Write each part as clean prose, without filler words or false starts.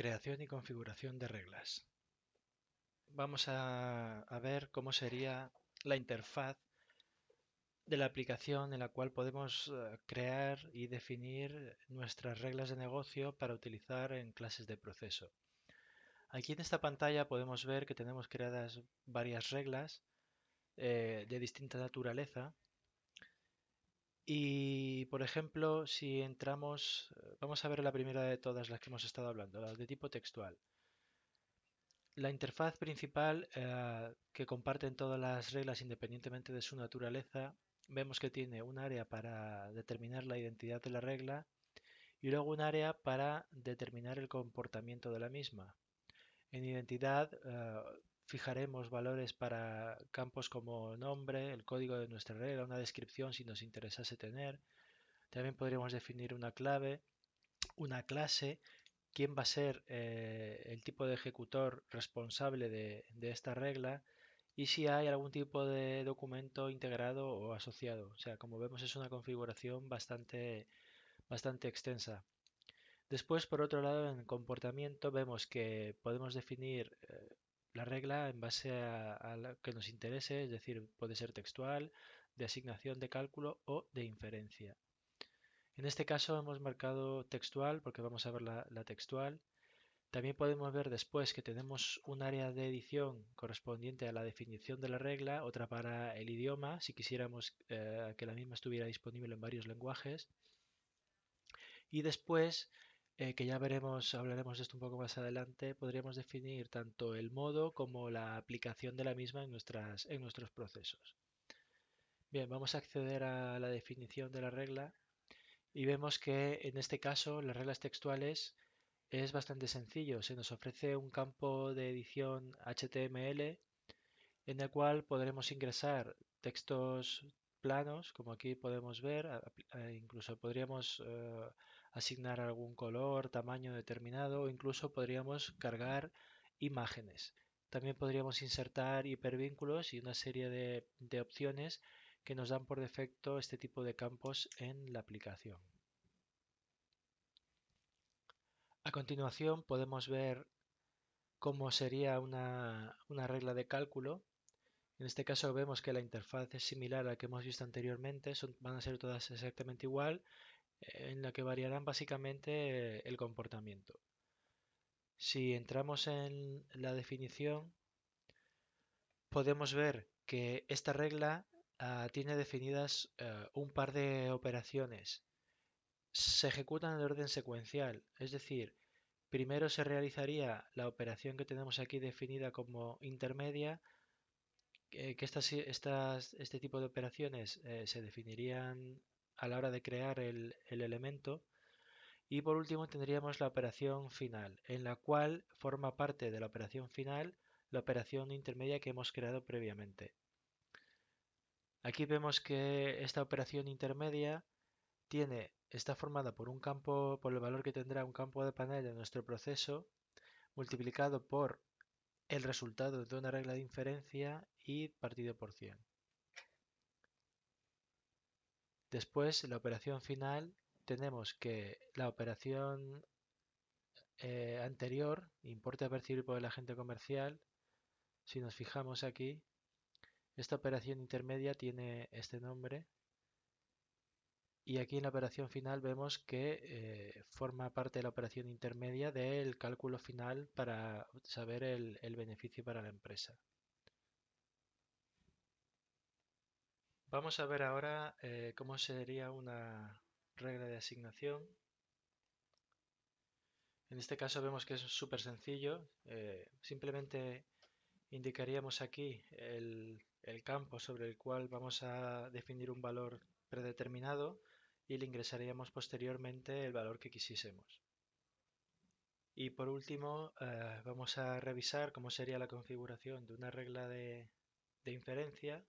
Creación y configuración de reglas. Vamos a ver cómo sería la interfaz de la aplicación en la cual podemos crear y definir nuestras reglas de negocio para utilizar en clases de proceso. Aquí en esta pantalla podemos ver que tenemos creadas varias reglas de distinta naturaleza. Y, por ejemplo, si entramos, vamos a ver la primera de todas las que hemos estado hablando, las de tipo textual. La interfaz principal que comparten todas las reglas independientemente de su naturaleza, vemos que tiene un área para determinar la identidad de la regla y luego un área para determinar el comportamiento de la misma. En identidad fijaremos valores para campos como nombre, el código de nuestra regla, una descripción si nos interesase tener. También podríamos definir una clave, una clase, quién va a ser el tipo de ejecutor responsable de esta regla y si hay algún tipo de documento integrado o asociado. O sea, como vemos, es una configuración bastante extensa. Después, por otro lado, en comportamiento vemos que podemos definir la regla en base a lo que nos interese, es decir, puede ser textual, de asignación de cálculo o de inferencia. En este caso hemos marcado textual porque vamos a ver la textual. También podemos ver después que tenemos un área de edición correspondiente a la definición de la regla, otra para el idioma, si quisiéramos que la misma estuviera disponible en varios lenguajes. Y después, que ya veremos, hablaremos de esto un poco más adelante, podríamos definir tanto el modo como la aplicación de la misma en nuestros procesos. Bien, vamos a acceder a la definición de la regla y vemos que en este caso las reglas textuales es bastante sencillo. Se nos ofrece un campo de edición HTML en el cual podremos ingresar textos planos, como aquí podemos ver, incluso podríamos asignar algún color, tamaño determinado o incluso podríamos cargar imágenes. También podríamos insertar hipervínculos y una serie de opciones que nos dan por defecto este tipo de campos en la aplicación. A continuación podemos ver cómo sería una regla de cálculo. En este caso vemos que la interfaz es similar a la que hemos visto anteriormente, van a ser todas exactamente igual, en la que variarán básicamente el comportamiento. Si entramos en la definición, podemos ver que esta regla tiene definidas un par de operaciones. Se ejecutan en orden secuencial, es decir, primero se realizaría la operación que tenemos aquí definida como intermedia, que este tipo de operaciones se definirían a la hora de crear el elemento. Y por último tendríamos la operación final, en la cual forma parte de la operación final la operación intermedia que hemos creado previamente. Aquí vemos que esta operación intermedia está formada por un campo, por el valor que tendrá un campo de panel de nuestro proceso, multiplicado por el resultado de una regla de inferencia y partido por 100. Después, la operación final, tenemos que la operación anterior, importe percibido del agente comercial, si nos fijamos aquí, esta operación intermedia tiene este nombre y aquí en la operación final vemos que forma parte de la operación intermedia del cálculo final para saber el beneficio para la empresa. Vamos a ver ahora cómo sería una regla de asignación. En este caso vemos que es súper sencillo. Simplemente indicaríamos aquí el campo sobre el cual vamos a definir un valor predeterminado y le ingresaríamos posteriormente el valor que quisiésemos. Y por último vamos a revisar cómo sería la configuración de una regla de inferencia.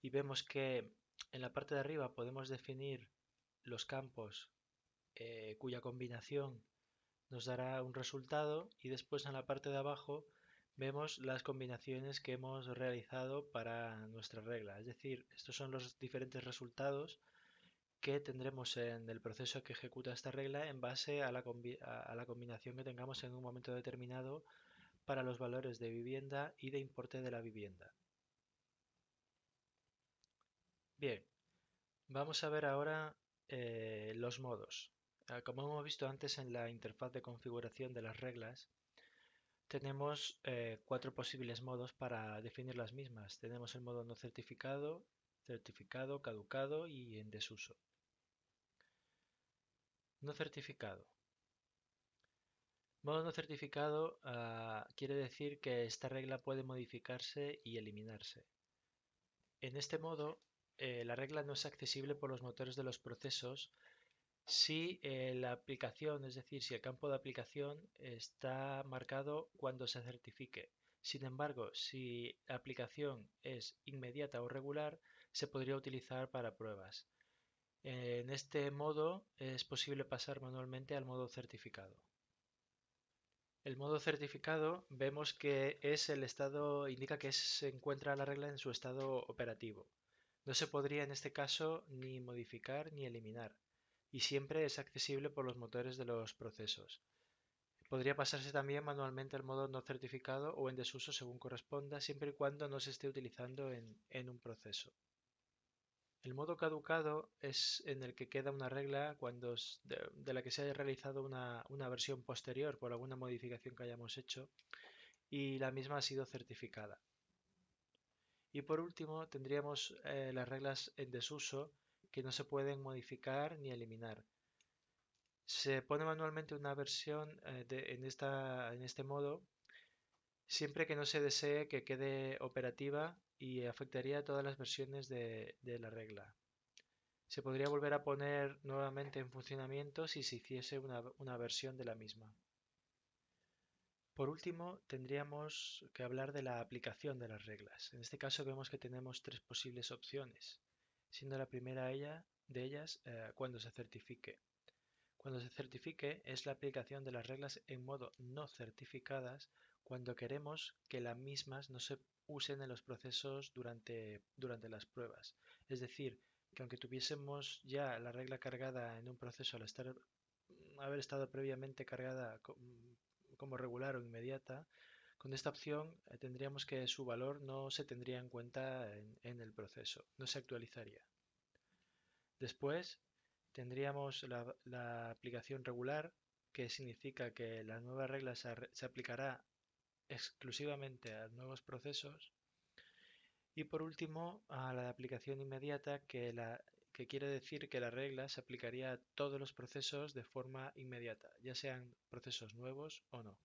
Y vemos que en la parte de arriba podemos definir los campos cuya combinación nos dará un resultado y después en la parte de abajo vemos las combinaciones que hemos realizado para nuestra regla. Es decir, estos son los diferentes resultados que tendremos en el proceso que ejecuta esta regla en base a la combinación que tengamos en un momento determinado para los valores de vivienda y de importe de la vivienda. Bien, vamos a ver ahora los modos. Como hemos visto antes en la interfaz de configuración de las reglas, tenemos cuatro posibles modos para definir las mismas. Tenemos el modo no certificado, certificado, caducado y en desuso. No certificado. Modo no certificado quiere decir que esta regla puede modificarse y eliminarse. En este modo, la regla no es accesible por los motores de los procesos si la aplicación, es decir, si el campo de aplicación está marcado cuando se certifique. Sin embargo, si la aplicación es inmediata o regular, se podría utilizar para pruebas. En este modo es posible pasar manualmente al modo certificado. El modo certificado vemos que es el estado, indica que se encuentra la regla en su estado operativo. No se podría en este caso ni modificar ni eliminar, y siempre es accesible por los motores de los procesos. Podría pasarse también manualmente al modo no certificado o en desuso según corresponda, siempre y cuando no se esté utilizando en un proceso. El modo caducado es en el que queda una regla cuando de la que se haya realizado una versión posterior por alguna modificación que hayamos hecho y la misma ha sido certificada. Y por último tendríamos las reglas en desuso que no se pueden modificar ni eliminar. Se pone manualmente una versión en este modo siempre que no se desee que quede operativa y afectaría a todas las versiones de la regla. Se podría volver a poner nuevamente en funcionamiento si se hiciese una versión de la misma. Por último, tendríamos que hablar de la aplicación de las reglas. En este caso vemos que tenemos tres posibles opciones, siendo la primera de ellas cuando se certifique. Cuando se certifique es la aplicación de las reglas en modo no certificadas cuando queremos que las mismas no se usen en los procesos durante las pruebas. Es decir, que aunque tuviésemos ya la regla cargada en un proceso al haber estado previamente cargada como regular o inmediata, con esta opción tendríamos que su valor no se tendría en cuenta en el proceso, no se actualizaría. Después tendríamos la aplicación regular, que significa que la nueva regla se aplicará exclusivamente a nuevos procesos. Y por último, a la aplicación inmediata, que quiere decir que la regla se aplicaría a todos los procesos de forma inmediata, ya sean procesos nuevos o no.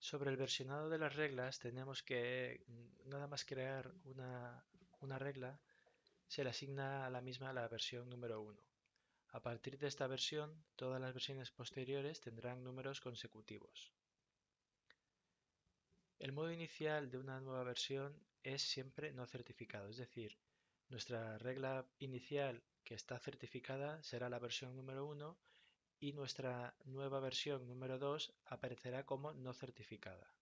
Sobre el versionado de las reglas tenemos que nada más crear una regla, se le asigna a la misma la versión número 1. A partir de esta versión, todas las versiones posteriores tendrán números consecutivos. El modo inicial de una nueva versión es siempre no certificado, es decir, nuestra regla inicial que está certificada será la versión número 1 y nuestra nueva versión número 2 aparecerá como no certificada.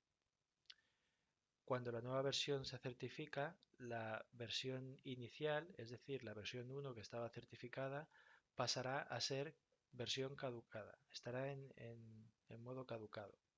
Cuando la nueva versión se certifica, la versión inicial, es decir, la versión 1 que estaba certificada, pasará a ser versión caducada, estará en modo caducado.